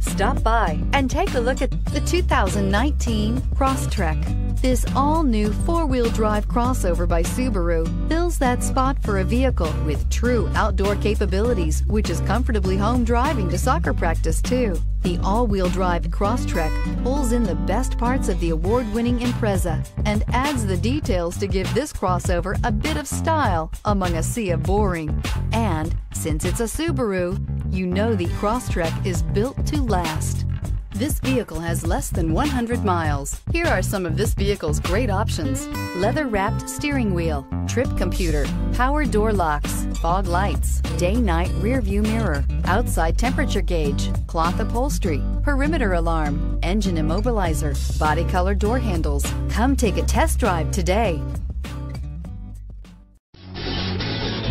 Stop by and take a look at the 2019 Crosstrek. This all-new four-wheel drive crossover by Subaru fills that spot for a vehicle with true outdoor capabilities, which is comfortably home driving to soccer practice too. The all-wheel drive Crosstrek pulls in the best parts of the award-winning Impreza and adds the details to give this crossover a bit of style among a sea of boring. And since it's a Subaru, you know the Crosstrek is built to last. This vehicle has less than 100 miles. Here are some of this vehicle's great options: leather-wrapped steering wheel, trip computer, power door locks, fog lights, day-night rearview mirror, outside temperature gauge, cloth upholstery, perimeter alarm, engine immobilizer, body color door handles. Come take a test drive today.